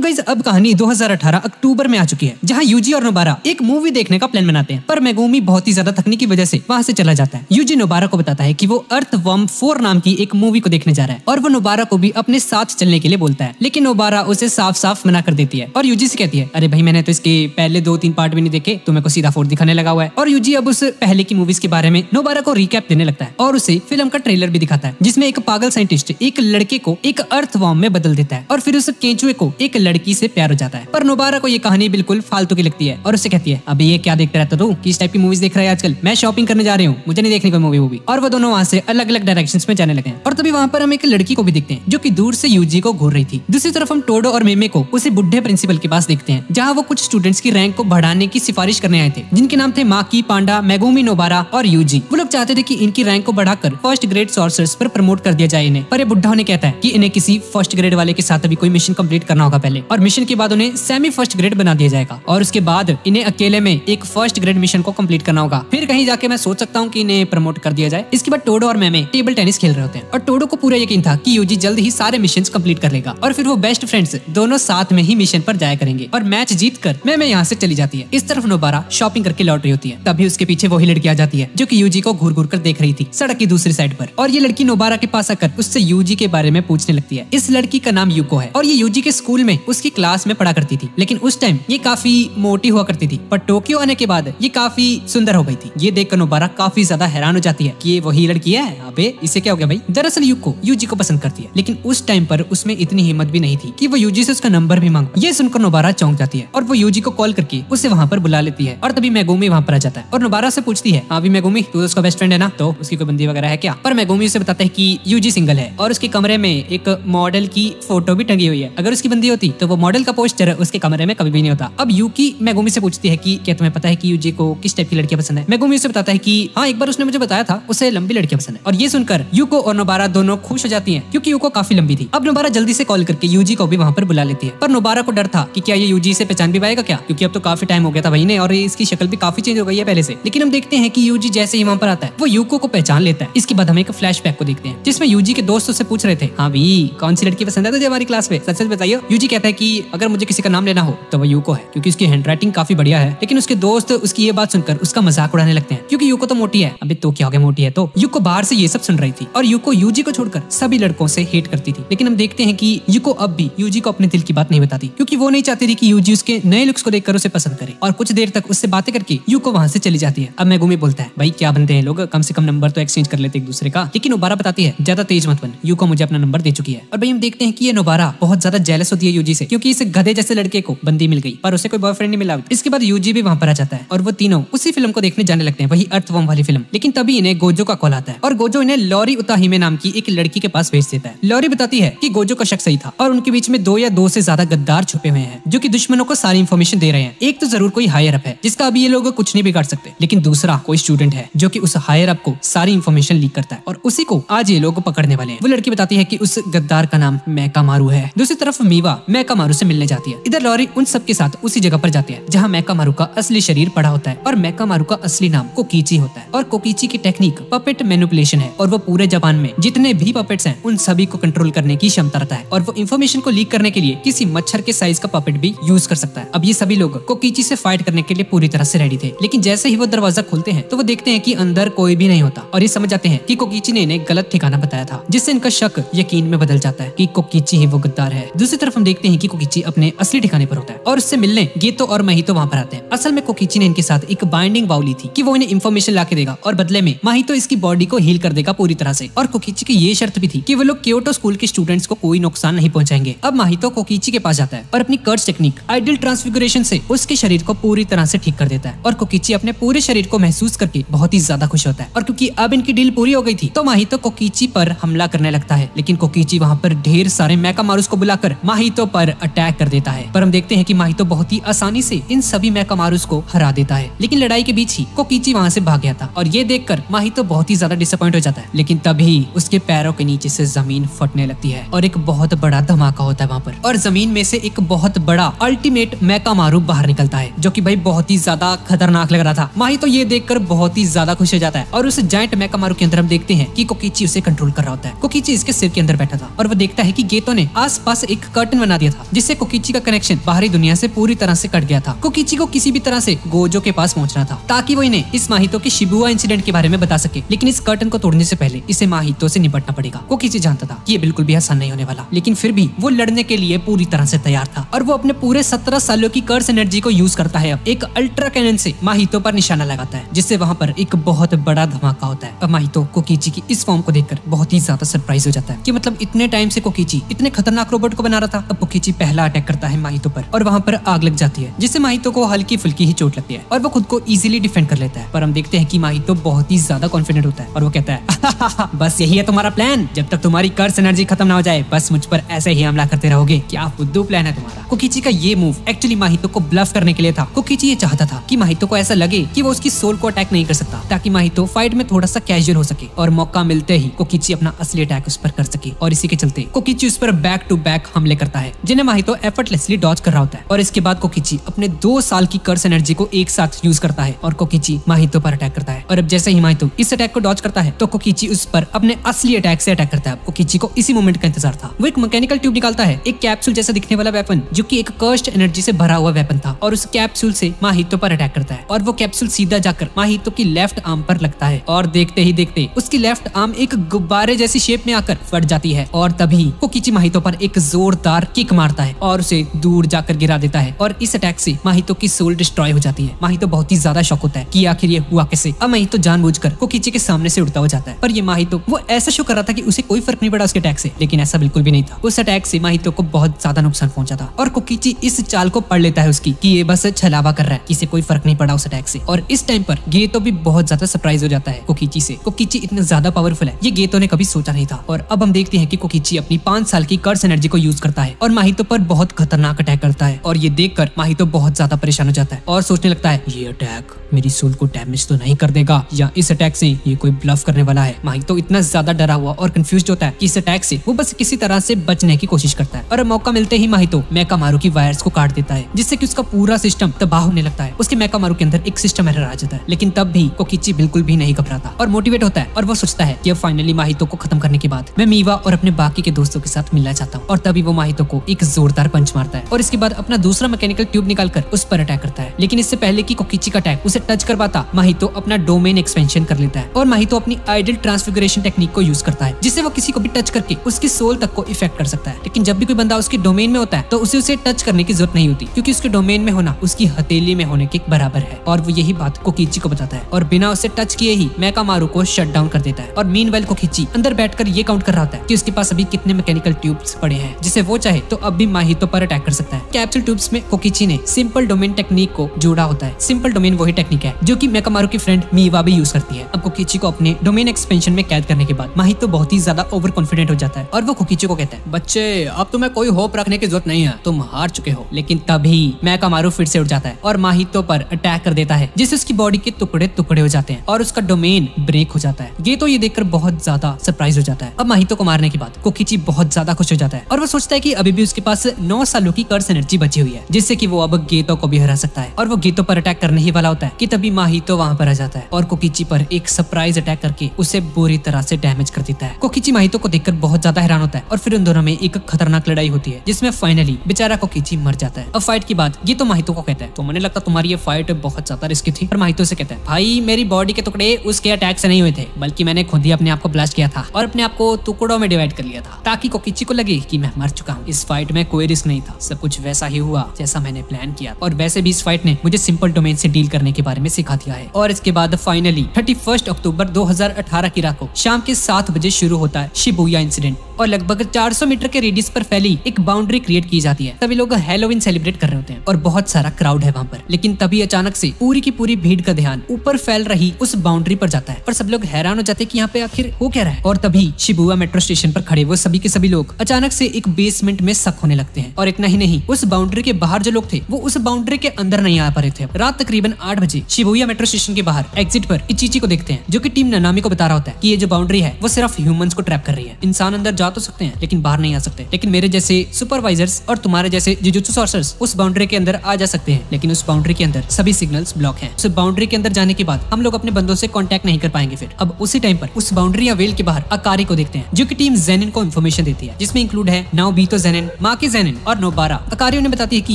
तो गाइस अब कहानी 2018 अक्टूबर में आ चुकी है, जहाँ यूजी और नोबारा एक मूवी देखने का प्लान बनाते हैं, पर मेगुमी बहुत ही ज्यादा थकने की वजह से वहाँ से चला जाता है। यूजी नोबारा को बताता है कि वो अर्थवर्म 4 नाम की एक मूवी को देखने जा रहा है और वो नोबारा को भी अपने साथ चलने के लिए बोलता है, लेकिन नोबारा उसे साफ साफ मना कर देती है और यूजी से कहती है, अरे भाई मैंने तो इसके पहले 2-3 पार्ट भी नहीं देखे, तो मेरे को सीधा 4 दिखाने लगा हुआ है। और यूजी अब उस पहले की मूवीज के बारे में नोबारा को रिकैप देने लगता है और उसे फिल्म का ट्रेलर भी दिखाता है, जिसमें एक पागल साइंटिस्ट एक लड़के को एक अर्थवर्म में बदल देता है और फिर उस केंचुए को एक लड़की से प्यार हो जाता है। पर नोबारा को ये कहानी बिल्कुल फालतू की लगती है और उससे कहती है, अभी ये क्या देखता रहता तू, किस टाइप की मूवीज देख रहा है आजकल, मैं शॉपिंग करने जा रही हूँ, मुझे नहीं देखने को मूवी। और वो दोनों वहाँ से अलग अलग डायरेक्शंस में जाने लगे हैं और तभी वहाँ पर हम एक लड़की को भी देखते हैं जो कि दूर से यूजी को घूर रही थी। दूसरी तरफ हम टोडो और मेमे को उसे बुढ़े प्रिंसिपल के पास देखते हैं, जहाँ वो कुछ स्टूडेंट्स की रैंक को बढ़ाने की सिफारिश करने आए थे, जिनके नाम थे माकी, पांडा, मेगुमी, नोबारा और यूजी। वो लोग चाहते थे कि इनकी रैंक को बढ़ाकर फर्स्ट ग्रेड सोर्सर्स पर प्रमोट कर दिया जाए इन्हें, पर बुढ़ा ने कहता है कि इन्हें किसी फर्स्ट ग्रेड वाले के साथ अभी कोई मिशन कंप्लीट करना होगा पहले, और मिशन के बाद उन्हें सेमी फर्स्ट ग्रेड बना दिया जाएगा और उसके बाद इन्हें अकेले में एक फर्स्ट ग्रेड मिशन को कंप्लीट करना होगा, फिर कहीं जाके मैं सोच सकता हूँ कि इन्हें प्रमोट कर दिया जाए। इसके बाद टोडो और मेमे टेबल टेनिस खेल रहे होते हैं और टोडो को पूरा यकीन था कि यूजी जल्द ही सारे मिशन कंप्लीट कर लेगा और फिर वो बेस्ट फ्रेंड्स दोनों साथ में ही मिशन पर जाया करेंगे। और मैच जीत कर मेमे यहाँ से चली जाती है। इस तरफ नोबारा शॉपिंग करके लौट रही होती है, तभी उसके पीछे वही लड़की आ जाती है जो कि यूजी को घूर घूर कर देख रही थी सड़क की दूसरी साइड पर, और ये लड़की नोबारा के पास आकर उससे यूजी के बारे में पूछने लगती है। इस लड़की का नाम यूको है और ये यूजी के स्कूल में उसकी क्लास में पढ़ा करती थी, लेकिन उस टाइम ये काफी मोटी हुआ करती थी, पर टोक्यो आने के बाद ये काफी सुंदर हो गई थी। ये देखकर नोबारा काफी ज्यादा हैरान हो जाती है कि ये वही लड़की है, अबे इसे क्या हो गया भाई। दरअसल यूको यूजी को पसंद करती है, लेकिन उस टाइम पर उसमें इतनी हिम्मत भी नहीं थी कि वो यूजी से उसका नंबर भी मांगे। ये सुनकर नोबारा चौंक जाती है और वो यूजी को कॉल करके उसे वहाँ पर बुला लेती है और तभी मेगुमी वहाँ पर आ जाता है और नोबारा से पूछती है, अभी मेगुमी तू उसका बेस्ट फ्रेंड है ना, तो उसकी कोई बंदी वगैरह है क्या। पर मेगुमी उसे बताता है कि यूजी सिंगल है और उसके कमरे में एक मॉडल की फोटो भी टंगी हुई है, अगर उसकी बंदी होती तो वो मॉडल का पोस्टर उसके कमरे में कभी भी नहीं होता। अब यूकी मेगुमी से पूछती है कि क्या तुम्हें पता है कि यूजी को किस टाइप की लड़कियां पसंद है। मेगुमी उसे बताता है कि हाँ, एक बार उसने मुझे बताया था उसे लंबी लड़कियां पसंद है। और ये सुनकर यूको और नोबारा दोनों खुश हो जाती है क्योंकि यूको काफी लंबी थी। अब नोबारा जल्दी से कॉल करके यूजी को भी वहाँ पर बुला लेती है, पर नोबारा को डर था कि क्या ये यूजी से पहचान भी पाएगा क्या, क्योंकि अब तो काफी टाइम हो गया था भाई ने और इसकी शक्ल भी काफी चेंज हो गई है पहले से। लेकिन हम देखते हैं कि यूजी जैसे ही वहाँ पर आता है वो यूको को पहचान लेता है। इसके बाद हम एक फ्लैशबैक को देखते हैं जिसमें यूजी के दोस्त उससे पूछ रहे थे, हाँ भाई कौन सी लड़की पसंद है तुझे हमारी क्लास में, सच बताइयो। यूजी कहता है कि अगर मुझे किसी का नाम लेना हो तो वो यूको है क्योंकि उसकी हैंडराइटिंग काफी बढ़िया है। लेकिन उसके दोस्त उसकी ये बात सुनकर उसका मजाक उड़ाने लगते हैं क्योंकि यूको तो मोटी है। अबे तो क्या हो गया मोटी है तो। यूको बाहर से ये सब सुन रही थी और यूको यूजी को छोड़कर सभी लड़कों से हेट करती थी, लेकिन हम देखते हैं कि यूको अब भी यूजी को अपने दिल की बात नहीं बताती क्योंकि वो नहीं चाहती थी कि यूजी उसके नए लुक्स को देखकर उसे पसंद करे। और कुछ देर तक उससे बातें करके यूको वहाँ से चली जाती है। अब मेगुमी बोलता है, भाई क्या बनते हैं लोग, कम से कम नंबर तो एक्सचेंज कर लेते एक दूसरे का। लेकिन नोबारा बताती है, ज्यादा तेज मत बन, यूको मुझे अपना नंबर दे चुकी है। और भाई हम देखते हैं कि ये नोबारा बहुत ज्यादा जेलस होती है यूजी से क्योंकि इस गधे जैसे लड़के को बंदी मिल गई पर उसे कोई बॉयफ्रेंड नहीं मिला। इसके बाद यूजी भी वहाँ पर आ जाता है और वो तीनों उसी फिल्म को देखने जाने लगते हैं, वही अर्थवर्म वाली फिल्म। लेकिन तभी इन्हें गोजो का कॉल आता है और गोजो इन्हें लॉरी उताहिमे नाम की एक लड़की के पास भेज देता है। लॉरी बताती है कि गोजो का शक सही था और उनके बीच में 2 या 2 से ज्यादा गद्दार छुपे हुए हैं जो कि दुश्मनों को सारी इन्फॉर्मेशन दे रहे हैं। एक तो जरूर कोई हायर अप है जिसका अभी ये लोग कुछ नहीं बिगाड़ सकते, लेकिन दूसरा कोई स्टूडेंट है जो कि उस हायर अप को सारी इन्फॉर्मेशन लीक करता है और उसी को आज ये लोग पकड़ने वाले हैं। वो लड़की बताती है कि उस गद्दार का नाम मैकामारू है। दूसरी तरफ मीवा मैकामारू से मिलने जाती है। इधर लॉरी उन सबके साथ उसी जगह पर जाती है जहाँ मैकामारू का असली शरीर पड़ा होता है और मैकामारू का असली नाम कोकीची होता है और कोकीची की टेक्निक पपेट मैनिपुलेशन है और वो पूरे जापान में जितने भी पपेट्स हैं उन सभी को कंट्रोल करने की क्षमता रखता है और वो इन्फॉर्मेशन को लीक करने के लिए किसी मच्छर के साइज का पपेट भी यूज कर सकता है। अब ये सभी लोग कोकीची से फाइट करने के लिए पूरी तरह से रेडी थे, लेकिन जैसे ही वो दरवाजा खोलते हैं तो वो देखते हैं कि अंदर कोई भी नहीं होता और ये समझ जाते हैं कि कोकीची ने इन्हें गलत ठिकाना बताया था, जिससे इनका शक यकीन में बदल जाता है कि कोकीची ही वो गद्दार है। दूसरी तरफ हम देखते हैं कि कोकीची अपने असली ठिकाने पर होता है और उससे मिलने गेतो और महितो वहाँ पर आते हैं। असल में कोकीची ने इनके साथ एक बाइंडिंग वाउ ली थी कि वो इन्हें इन्फॉर्मेशन ला के देगा और बदले में महितो इसकी बॉडी को हील कर देगा पूरी तरह से। और कोकीची की ये शर्त भी थी कि वो लोग क्योटो स्कूल के स्टूडेंट्स को कोई नुकसान नहीं पहुंचाएंगे। अब महितो कोकीची के पास जाता है और अपनी कर्ज टेक्निक आइडल ट्रांसफिगुरेशन से उसके शरीर को पूरी तरह से ठीक कर देता है और कोकीची अपने पूरे शरीर को महसूस करके बहुत ही ज्यादा खुश होता है। और क्योंकि अब इनकी डील पूरी हो गई थी तो महितो कोकीची पर हमला करने लगता है, लेकिन कोकीची वहाँ पर ढेर सारे मैकामारूस को बुलाकर महितो पर अटैक कर देता है। पर हम देखते हैं कि महितो बहुत ही आसानी से इन सभी मैकामारूस को हरा देता है, लेकिन लड़ाई के बीच ही कोकीची वहाँ से भाग गया था और ये देखकर महितो बहुत ही ज्यादा डिसअपॉइंट हो जाता है। लेकिन तभी उसके पैरों के नीचे से जमीन फटने लगती है और एक बहुत बड़ा धमाका होता है वहाँ पर और जमीन में से एक बहुत बड़ा अल्टीमेट मैकामारू बाहर निकलता है जो कि भाई बहुत ही ज्यादा खतरनाक लग रहा था। महितो ये देखकर बहुत ही ज्यादा खुश हो जाता है और उस जायंट मैकामारू के अंदर हम देखते हैं कि कोकीची उसे कंट्रोल कर रहा होता है। कोकीची इसके सिर के अंदर बैठा था और वो देखता है कि गेतो ने आसपास एक कर्टन बना दिया था, जिससे कोकिची का कनेक्शन बाहरी दुनिया से पूरी तरह से कट गया था। कोकिची को किसी भी तरह से गोजो के पास पहुंचना था ताकि वो इन्हें इस माहितो के शिबुआ इंसिडेंट के बारे में बता सके, लेकिन इस कर्टन को तोड़ने से पहले इसे माहितो से निपटना पड़ेगा। कोकिची जानता था कि ये बिल्कुल भी आसान नहीं होने वाला, लेकिन फिर भी वो लड़ने के लिए पूरी तरह से तैयार था और वो अपने पूरे 17 सालों की कर्स एनर्जी को यूज करता है। अब एक अल्ट्रा कैनन से माहितो पर निशाना लगाता है, जिससे वहाँ पर एक बहुत बड़ा धमाका होता है। माहितो कोकिची की इस फॉर्म को देखकर बहुत ही ज्यादा सरप्राइज हो जाता है कि मतलब इतने टाइम से कोकिची इतने खतरनाक रोबोट को बना रहा था। अब कोकिची पहला अटैक करता है माहितो पर और वहाँ पर आग लग जाती है, जिससे माहितो को हल्की फुल्की ही चोट लगती है और वो खुद को इजीली डिफेंड कर लेता है। पर हम देखते हैं कि माहितो बहुत ही ज्यादा कॉन्फिडेंट होता है और वो कहता है बस यही है तुम्हारा प्लान, जब तक तुम्हारी कर्स एनर्जी खत्म ना हो जाए बस मुझ पर ऐसे ही हमला करते रहोगे, क्या फुद्दू प्लान है तुम्हारा। कोकिची का ये मूव एक्चुअली माहितो को ब्लफ करने के लिए था। कोकिची ये चाहता था कि माहितो को ऐसा लगे कि वो उसकी सोल को अटैक नहीं कर सकता, ताकि माहितो फाइट में थोड़ा सा कैजुअल हो सके और मौका मिलते ही कोकिची अपना असली अटैक उस पर कर सके। और इसी के चलते कोकिची उस पर बैक टू बैक हमले करता है, जिन्हें माहितो एफर्टलेसली डॉज कर रहा होता है। और इसके बाद कोकिची अपने 2 साल की कर्स एनर्जी को एक साथ यूज करता है और कोकिची माहितो पर अटैक करता है। और अब जैसे ही माहितो इस अटैक को डॉज करता है तो कोकिची उस पर अपने असली अटैक से अटैक करता है। कोकिची को इसी मोमेंट का इंतजार था। वो एक मैकेनिकल ट्यूब निकालता है, एक कैप्सूल जैसा दिखने वाला वेपन, जो कि एक कर्स्ट एनर्जी से भरा हुआ वेपन था, और उस कैप्सूल से माहितो पर अटैक करता है। और वो कैप्सूल सीधा जाकर माहितो की लेफ्ट आर्म पर लगता है और देखते ही देखते उसकी लेफ्ट आर्म एक गुब्बारे जैसी शेप में आकर फट जाती है। और तभी कोकिची माहितो पर एक जोरदार किक मारता है और उसे दूर जाकर गिरा देता है। और इस अटैक से माहितो की सोल डिस्ट्रॉय हो जाती है। माहितो बहुत ही ज्यादा शॉक होता है कि आखिर ये हुआ कैसे। अब माहितो जानबूझकर कोकिची के सामने से उड़ता हो जाता है, पर ये माहितो वो ऐसा शो कर रहा था कि उसे कोई फर्क नहीं पड़ा उसके अटैक से, लेकिन ऐसा बिल्कुल भी नहीं था। उस अटैक से माहितो को बहुत ज्यादा नुकसान पहुंचा था और कोकिची इस चाल को पढ़ लेता है उसकी कि ये बस छलावा कर रहा है, इसे कोई फर्क नहीं पड़ा उस अटैक से। और इस टाइम पर गेतो भी बहुत ज्यादा सरप्राइज हो जाता है कोकिची से। कोकिची इतना ज्यादा पावरफुल है, ये गेतो ने कभी सोचा नहीं था। और अब हम देखते हैं कि कोकिची अपनी 5 साल की कर्स एनर्जी को यूज करता है और माहितो पर बहुत खतरनाक अटैक करता है। और ये देख कर माहितो बहुत ज्यादा परेशान हो जाता है और सोचने लगता है ये अटैक मेरी सोल को डैमेज तो नहीं कर देगा, या इस अटैक से ये कोई ब्लफ करने वाला है। माहितो इतना ज्यादा डरा हुआ और कंफ्यूज होता है कि इस अटैक से वो बस किसी तरह से बचने की कोशिश करता है। और मौका मिलते ही माहितो मेकामारू की वायर्स को काट देता है, जिससे कि उसका पूरा सिस्टम तबाह होने लगता है। उसके मेकामारू के अंदर एक सिस्टम एरर आ जाता है, लेकिन तब भी कोकिची बिल्कुल भी नहीं घबराता और मोटिवेट होता है। और वो सोचता है कि अब फाइनली माहितो को खत्म करने के बाद मैं मीवा और अपने बाकी के दोस्तों के साथ मिलना चाहता हूँ। और तभी वो माहितो को एक जोरदार पंच मारता है और इसके बाद अपना दूसरा मैकेनिकल ट्यूब निकालकर उस पर अटैक करता है। लेकिन इससे पहले कि कोकिची का अटैक उसे टच कर पाता, माहितो अपना डोमेन एक्सपेंशन कर लेता है और माहितो अपनी आइडल ट्रांसफिगरेशन टेक्निक को यूज करता है, जिससे वो किसी को भी टच करके उसकी सोल तक को इफेक्ट कर सकता है। लेकिन जब भी कोई बंदा उसके डोमेन में होता है तो उसे टच करने की जरूरत नहीं होती, क्योंकि उसके डोमेन में होना उसकी हथेली में होने के बराबर है। और वो यही बात कोकिची को बताता है और बिना उसे टच किए ही मेकामारू को शट डाउन कर देता है। और मीनवाइल कोकिची अंदर बैठकर ये काउंट कर रहा होता है कि उसके पास अभी कितने मैकेनिकल ट्यूब्स पड़े हैं, जिसे वो चाहे तो अब भी माहितो पर अटैक कर सकता है। कैप्सूल ट्यूब्स में कोकिची ने सिंपल डोमेन टेक्निक को जोड़ा होता है। सिंपल डोमेन वही टेक्निक है जो कि मेकामारू की फ्रेंड मीवा भी यूज करती है। अब कोकिची को अपने डोमेन एक्सपेंशन में कैद करने के बाद माहितो बहुत ही ज्यादा ओवर कॉन्फिडेंट हो जाता है और वो कोकिची को कहता है बच्चे अब तुम्हें कोई होप रखने की जरूरत नहीं है, तुम हार चुके हो। लेकिन तभी मेकामारू फिर से उठ जाता है और माहितो पर अटैक कर देता है, जिससे उसकी बॉडी के टुकड़े टुकड़े हो जाते हैं और उसका डोमेन ब्रेक हो जाता है। गेतो ये देखकर बहुत ज्यादा सरप्राइज हो जाता है। अब माहितो को मारने के बाद कोकिची बहुत ज्यादा खुश हो जाता है और वो सोचता है कि अभी भी उसके पास 9 सालों की कर्स एनर्जी बची हुई है, जिससे कि वो अब गेतो को भी हरा सकता है। और वो गेतो पर अटैक करने ही वाला होता है कि तभी माहितो वहाँ पर आ जाता है और कोकिची पर एक सरप्राइज अटैक करके उसे बुरी तरह से डैमेज कर देता है। कोकिची माहितो को देखकर बहुत ज्यादा हैरान होता है और फिर उन दोनों में एक खतरनाक लड़ाई होती है, जिसमें फाइनली बेचारा कोकिची मर जाता है। अब फाइट के बाद गेतो माहितो को कहता है तो मुझे लगता तुम्हारी ये फाइट बहुत ज्यादा रिस्की थी। पर माहितो से कहता है भाई मेरी बॉडी के टुकड़े उसके अटैक से नहीं हुए थे, बल्कि मैंने खुद ही अपने आप को ब्लास्ट किया था और अपने आप को टुकड़ों में डिवाइड कर लिया था, ताकि कोकिची को लगे कि मैं मर चुका हूँ। इस फाइट में कोई रिस्क नहीं था, सब कुछ वैसा ही हुआ जैसा मैंने प्लान किया। और वैसे भी इस फाइट ने मुझे सिंपल डोमेन से डील करने के बारे में सिखा दिया है। और इसके बाद फाइनली 31 अक्टूबर 2018 की रात को शाम के 7 बजे शुरू होता है शिबुया इंसिडेंट और लगभग 400 मीटर के रेडियस पर फैली एक बाउंड्री क्रिएट की जाती है। तभी लोग हैलोवीन सेलिब्रेट कर रहे होते हैं और बहुत सारा क्राउड है वहाँ पर। लेकिन तभी अचानक से पूरी की पूरी भीड़ का ध्यान ऊपर फैल रही उस बाउंड्री पर जाता है और सब लोग हैरान हो जाते हैं कि यहाँ पे आखिर हो क्या रहा है। और तभी शिबुया मेट्रो स्टेशन पर खड़े वो सभी के सभी लोग अचानक से एक बेसमेंट में सक होने लगते हैं। और इतना ही नहीं, उस बाउंड्री के बाहर जो लोग थे वो उस बाउंड्री के अंदर नहीं आ पा रहे थे। रात तकरीबन 8 बजे शिबुया मेट्रो स्टेशन के बाहर एग्जिट पर इचिची को देखते हैं, जो की टीम नानामी को बता रहा होता है की ये जो बाउंड्री है वो सिर्फ ह्यूमंस को ट्रैप कर रही है। इंसान अंदर जा तो सकते हैं लेकिन बाहर नहीं आ सकते, लेकिन मेरे जैसे सुपरवाइजर्स और तुम्हारे जैसे जुजुत्सु सॉर्सर्स उस बाउंड्री के अंदर आ जा सकते हैं, लेकिन उस बाउंड्री के अंदर सभी सिग्नल्स ब्लॉक हैं। उस बाउंड्री के अंदर जाने के बाद हम लोग अपने बंदों से कांटेक्ट नहीं कर पाएंगे। फिर अब उसी टाइम पर उस बाउंड्री या वेल के बाहर अकारी को देखते हैं जो कि टीम जेनिन को इन्फॉर्मेशन देती है, जिसमें इंक्लूड है नाओबीतो जेनिन, माकी जेनिन और नोबारा। अकारी उन्हें बताती है कि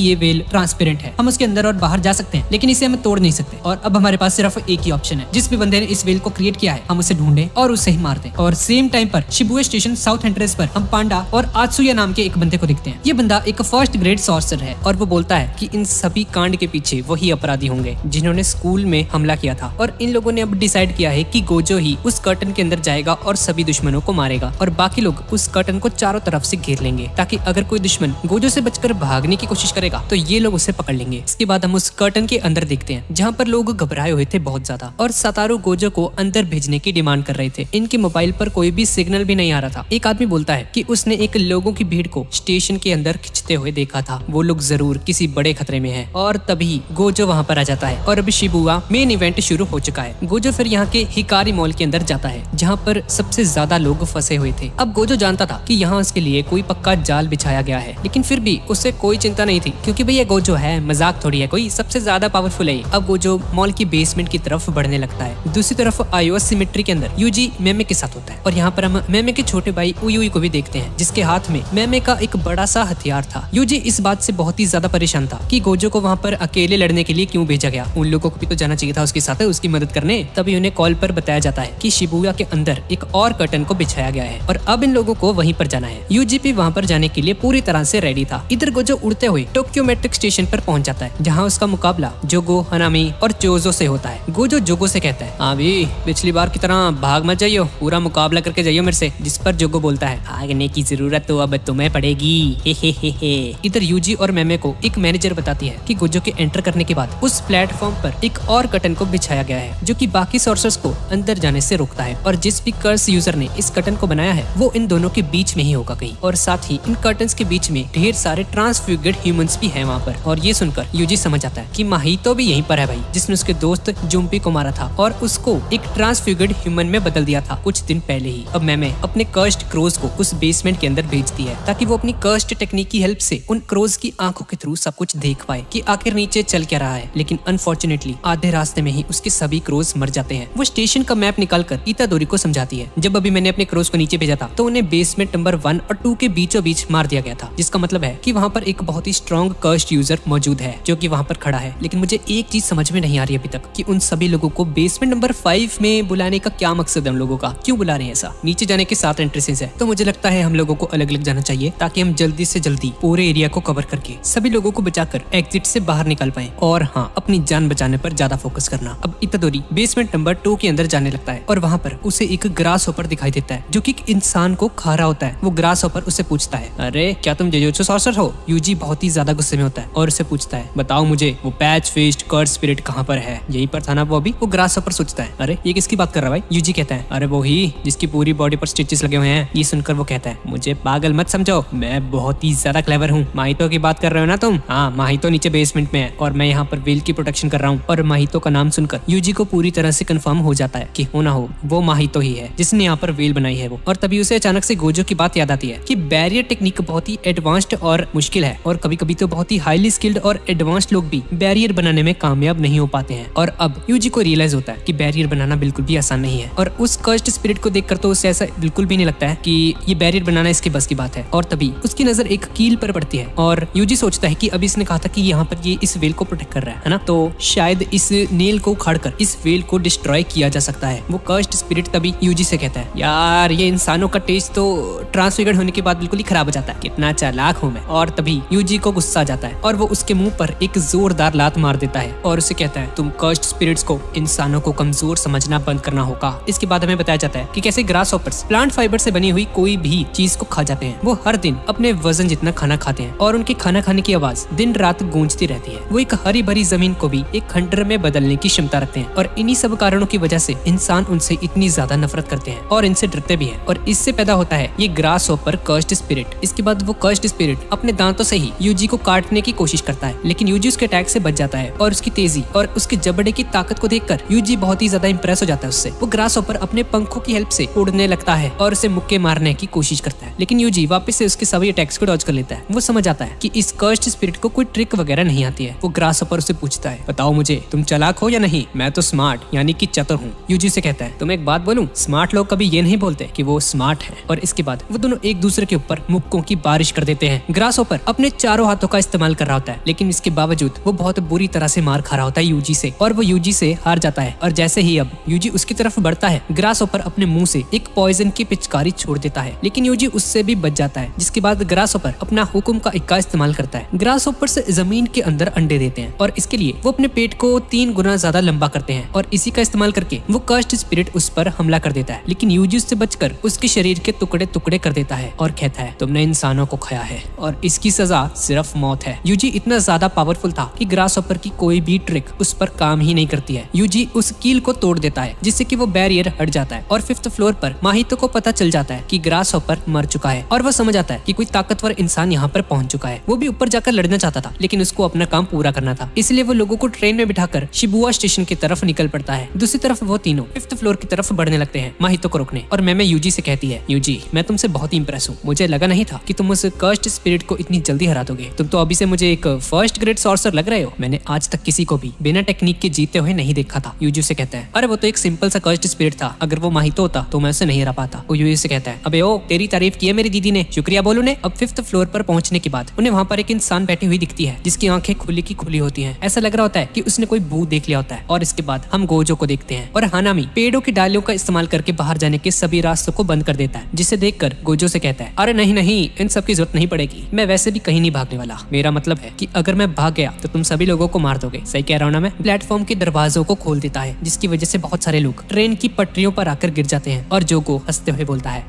ये वेल ट्रांसपेरेंट है, हम उसके अंदर और बाहर जा सकते हैं लेकिन इसे हम तोड़ नहीं सकते, और अब हमारे पास सिर्फ एक ही ऑप्शन है, जिस भी बंदे ने इस वेल को क्रिएट किया है हम उसे ढूंढे और उसे ही मार दे। और सेम टाइम पर शिबुया स्टेशन साउथ एंट्रेंस पर हम पांडा और आत्सुया नाम के एक बंदे को देखते हैं। ये बंदा एक फर्स्ट ग्रेड सॉर्सर है और वो बोलता है कि इन सभी कांड के पीछे वही अपराधी होंगे जिन्होंने स्कूल में हमला किया था, और इन लोगों ने अब डिसाइड किया है कि गोजो ही उस कर्टन के अंदर जाएगा और सभी दुश्मनों को मारेगा और बाकी लोग उस कर्टन को चारों तरफ से घेर लेंगे, ताकि अगर कोई दुश्मन गोजो से बचकर भागने की कोशिश करेगा तो ये लोग उसे पकड़ लेंगे। इसके बाद हम उस कर्टन के अंदर देखते हैं जहाँ पर लोग घबराए हुए थे बहुत ज्यादा और सतारू गोजो को अंदर भेजने की डिमांड कर रहे थे। इनके मोबाइल पर कोई भी सिग्नल भी नहीं आ रहा था। एक आदमी बोलता है कि उसने एक लोगों की भीड़ को स्टेशन के अंदर खींचते हुए देखा था, वो लोग जरूर किसी बड़े खतरे में है, और तभी गोजो वहाँ पर आ जाता है। और अभी शिबुया मेन इवेंट शुरू हो चुका है। गोजो फिर यहाँ के हिकारी मॉल के अंदर जाता है जहाँ पर सबसे ज्यादा लोग फंसे हुए थे। अब गोजो जानता था कि यहाँ उसके लिए कोई पक्का जाल बिछाया गया है, लेकिन फिर भी उससे कोई चिंता नहीं थी क्योंकि भैया गोजो है, मजाक थोड़ी है कोई, सबसे ज्यादा पावरफुल है। अब गोजो मॉल की बेसमेंट की तरफ बढ़ने लगता है। दूसरी तरफ आयोवा सिमेट्री के अंदर यूजी मेमे के साथ होता है और यहाँ पर हम मेमे के छोटे भाई उयुई को भी देखते हैं, जिसके हाथ में मेमे का एक बड़ा सा हथियार था। यूजी इस बात से बहुत ही ज्यादा परेशान था कि गोजो को वहाँ पर अकेले लड़ने के लिए क्यों भेजा गया, उन लोगों को भी तो जाना चाहिए था उसके साथ उसकी मदद करने। तभी उन्हें कॉल पर बताया जाता है कि शिबुया के अंदर एक और कर्टन को बिछाया गया है और अब इन लोगों को वहीं पर जाना है। यूजीपी वहाँ पर जाने के लिए पूरी तरह से रेडी था। इधर गोजो उड़ते हुए टोक्यो मेट्रिक स्टेशन पर पहुँच जाता है जहाँ उसका मुकाबला जोगो, हनामी और चोजो से होता है। गोजो जोगो से कहता है, अभी पिछली बार की तरह भाग मत जाइयो, पूरा मुकाबला करके जाइयो मेरे से। जिस पर जोगो बोलता है, भागने की जरूरत तो अब तुम्हें पड़ेगी, हे हे हे हे। इधर यूजी और मेमे को एक मैनेजर बताती है कि गोजो के एंटर करने के बाद उस प्लेटफॉर्म पर एक और कर्टन को बिछाया गया है जो कि बाकी सोर्सर्स को अंदर जाने से रोकता है, और जिस भी कर्स यूजर ने इस कर्टन को बनाया है वो इन दोनों के बीच में ही होगा कहीं, और साथ ही इन कर्टन्स के बीच में ढेर सारे ट्रांसफ्यूगर्ड ह्यूमंस भी हैं वहाँ पर। और ये सुनकर यूजी समझ आता है कि माहितो भी यहीं पर है भाई, जिसने उसके दोस्त जुम्पी को मारा था और उसको एक ट्रांसफ्यूगर्ड ह्यूमन में बदल दिया था कुछ दिन पहले ही। अब मैमे अपने कर्स्ड क्रोज को उस बेसमेंट के अंदर भेजती है ताकि वो अपनी कर्स्ड टेक्निक की हेल्प से उन क्रोज की आंखों के थ्रू सब कुछ देख पाए कि आखिर नीचे चल क्या रहा है, लेकिन अनफॉर्चुनेटली आधे रास्ते में ही उसके सभी क्रोज मर जाते हैं। वो स्टेशन का मैप निकालकर इतादोरी को समझाती है, जब अभी मैंने अपने क्रोज को नीचे भेजा था तो उन्हें बेसमेंट नंबर 1 और 2 के बीचों बीच मार दिया गया था, जिसका मतलब है कि वहाँ पर एक बहुत ही स्ट्रॉन्ग कर्स्ड यूजर मौजूद है जो कि वहाँ पर खड़ा है। लेकिन मुझे एक चीज समझ में नहीं आ रही अभी तक कि उन सभी लोगों को बेसमेंट नंबर 5 में बुलाने का क्या मकसद है, उन लोगों का क्यों बुला रहे हैं ऐसा। नीचे जाने के 7 एंट्रेंसेस है तो मुझे लगता है हम लोगों को अलग अलग जाना चाहिए ताकि हम जल्दी से जल्दी पूरे एरिया को कवर करके सभी लोगों को बचाकर एग्जिट से बाहर निकाल पाए, और हाँ, अपनी जान बचाने पर ज्यादा फोकस करना। अब इतादोरी बेसमेंट नंबर 2 के अंदर जाने लगता है और वहाँ पर उसे एक ग्रास होपर दिखाई देता है जो कि एक इंसान को खा रहा होता है। वो ग्रास होपर उससे पूछता है, अरे क्या तुम जुजुत्सु सॉर्सर हो? यूजी बहुत ही ज्यादा गुस्से में होता है और उसे पूछता है, बताओ मुझे वो पैच फेस्ड कर्स स्पिरिट कहाँ पर है? यहीं पर था ना वो अभी। वो ग्रास होपर सोचता है, अरे ये किसकी बात कर रहा है भाई? यूजी कहता है, अरे वो ही जिसकी पूरी बॉडी पर स्टिचेस लगे हुए हैं। ये सुनकर वो कहता है, मुझे पागल मत समझो, मैं बहुत ही ज्यादा क्लेवर हूँ। माहितो की बात कर रहे हो ना तुम? हाँ, माहितो नीचे बेसमेंट में है और मैं यहाँ पर वेल की प्रोटेक्शन कर रहा हूँ। और माहितो का नाम सुनकर यूजी को पूरी तरह से कंफर्म हो जाता है कि हो ना हो वो माहितो ही है जिसने यहाँ पर वेल बनाई है वो। और तभी उसे अचानक से गोजो की बात याद आती है कि बैरियर टेक्निक बहुत ही एडवांस्ड और मुश्किल है, और कभी कभी तो बहुत ही हाईली स्किल्ड और एडवांस्ड लोग भी बैरियर बनाने में कामयाब नहीं हो पाते हैं। और अब यूजी को रियलाइज होता है कि बैरियर बनाना बिल्कुल भी आसान नहीं है, और उस कर्स्ड स्पिरिट को देखकर तो उसे ऐसा बिल्कुल भी नहीं लगता है कि ये बैरियर बनाना इसके बस की बात है। और तभी उसकी नजर एक कील पर पड़ती है और यूजी सोचता है कि अभी इसने कहा था कि यहाँ पर ये इस वेल को प्रोटेक्ट कर रहा है ना, तो शायद इस नेल को उखाड़कर इस वेल को डिस्ट्रॉय किया जा सकता है। वो कर्स्ड स्पिरिट तभी यूजी से कहता है, यार ये इंसानों का टेस्ट तो ट्रांसफिगर्ड होने के बाद बिल्कुल ही खराब हो जाता है, कितना चालाक हूँ मैं। और तभी यूजी को गुस्सा जाता है और वो उसके मुंह पर एक जोरदार लात मार देता है और उसे कहता है, तुम कर्स्ड स्पिरिट्स को इंसानों को कमजोर समझना बंद करना होगा। इसके बाद हमें बताया जाता है कि कैसे ग्रास हॉपर्स प्लांट फाइबर से बनी हुई कोई भी चीज को खा जाते हैं। वो हर दिन अपने वजन जितना खाना खाते हैं और उनके खाना खाने की आवाज दिन रात गूंजती रहती है। वो एक हरी भरी जमीन को भी एक खंडर में बदलने की क्षमता रखते हैं, और इन्हीं सब कारणों की वजह से इंसान उनसे इतनी ज्यादा नफरत करते हैं और इनसे डरते भी हैं, और इससे पैदा होता है ये ग्रास हॉपर कर्स्ड स्पिरिट। इसके बाद वो कर्स्ड स्पिरिट अपने दांतों से ही यूजी को काटने की कोशिश करता है, लेकिन यूजी उसके अटैक से बच जाता है, और उसकी तेजी और उसके जबड़े की ताकत को देखकर यूजी बहुत ही ज्यादा इम्प्रेस हो जाता है उससे। वो ग्रास हॉपर अपने पंखों की हेल्प से उड़ने लगता है और उसे मुक्के मारने करने की कोशिश करता है, लेकिन यूजी वापस से उसके सभी अटैक्स को डॉज कर लेता है। वो समझ आता है कि इस कर्स्ड स्पिरिट को कोई ट्रिक वगैरह नहीं आती है। वो ग्रासहॉपर से पूछता है, बताओ मुझे तुम चालाक हो या नहीं? मैं तो स्मार्ट यानी कि चतुर हूँ, यूजी से कहता है। तुम्हें एक बात बोलूं, स्मार्ट लोग कभी ये नहीं बोलते कि वो स्मार्ट है। और इसके बाद वो दोनों एक दूसरे के ऊपर मुक्कों की बारिश कर देते हैं। ग्रासहॉपर अपने चारों हाथों का इस्तेमाल कर रहा होता है, लेकिन इसके बावजूद वो बहुत बुरी तरह से मार खा रहा होता है यूजी से, और वो यूजी से हार जाता है। और जैसे ही अब यूजी उसकी तरफ बढ़ता है, ग्रासहॉपर अपने मुंह से एक पॉइजन की पिचकारी छोड़ देता है, लेकिन यूजी उससे भी बच जाता है। जिसके बाद ग्रासहॉपर अपना हुक्म का इक्का इस्तेमाल करता है। ग्रासहॉपर से जमीन के अंदर अंडे देते हैं, और इसके लिए वो अपने पेट को 3 गुना ज्यादा लंबा करते हैं, और इसी का इस्तेमाल करके वो कर्स्ड स्पिरिट उस पर हमला कर देता है। लेकिन यूजी उससे बचकर उसके शरीर के टुकड़े टुकड़े कर देता है और कहता है, तुमने इंसानों को खाया है और इसकी सजा सिर्फ मौत है। यूजी इतना ज्यादा पावरफुल था कि ग्रासहॉपर की कोई भी ट्रिक उस पर काम ही नहीं करती है। यूजी उस कील को तोड़ देता है, जिससे कि वो बैरियर हट जाता है, और 5th फ्लोर पर माहितो को पता चल जाता है कि ग्रासहॉपर मर चुका है, और वो समझ आता है कि कोई ताकतवर इंसान यहाँ पर पहुँच चुका है। वो भी ऊपर जाकर लड़ना चाहता था, लेकिन उसको अपना काम पूरा करना था, इसलिए वो लोगों को ट्रेन में बिठाकर शिबुआ स्टेशन की तरफ निकल पड़ता है। दूसरी तरफ वो तीनों 5th फ्लोर की तरफ बढ़ने लगते हैं माहितो को रोकने, और मैम यूजी से कहती है, यूजी मैं तुमसे बहुत ही इम्प्रेस हूँ, मुझे लगा नहीं था कि तुम उस कर्स्ड स्पिरिट को इतनी जल्दी हरा दोगे। तुम तो अभी से मुझे एक फर्स्ट ग्रेड सॉर्सर लग रहे हो, मैंने आज तक किसी को भी बिना टेक्निक के जीते हुए नहीं देखा था। यूजी से कहता है, अरे वो तो एक सिंपल सा कर्स्ड स्पिरिट था, अगर वो माहितो होता तो मैं उसे नहीं हरा पाता। वो यूजी से कहता है, अबे ओ तेरी तारीफ की है मेरी दीदी ने, शुक्रिया बोलो ने। अब 5th फ्लोर पर पहुंचने के बाद उन्हें वहाँ पर एक इंसान बैठी हुई दिखती है, जिसकी आंखें खुली की खुली होती है। ऐसा लग रहा होता है कि उसने कोई भूत देख लिया होता है। और इसके बाद हम गोजो को देखते हैं, और हानामी पेड़ों की डालियों का इस्तेमाल करके बाहर जाने के सभी रास्तों को बंद कर देता है, जिसे देखकर गोजो से कहता है, अरे नहीं नहीं इन सब की जरूरत नहीं पड़ेगी, मैं वैसे भी कहीं नहीं भागने वाला। मेरा मतलब है कि अगर मैं भाग गया तो तुम सभी लोगों को मार दोगे, सही कह रहा हूँ ना मैं? प्लेटफॉर्म के दरवाजों को खोल देता है, जिसकी वजह से बहुत सारे लोग ट्रेन की पटरियों पर आकर गिर जाते हैं। और जोगो हंसते हुए बोलता है,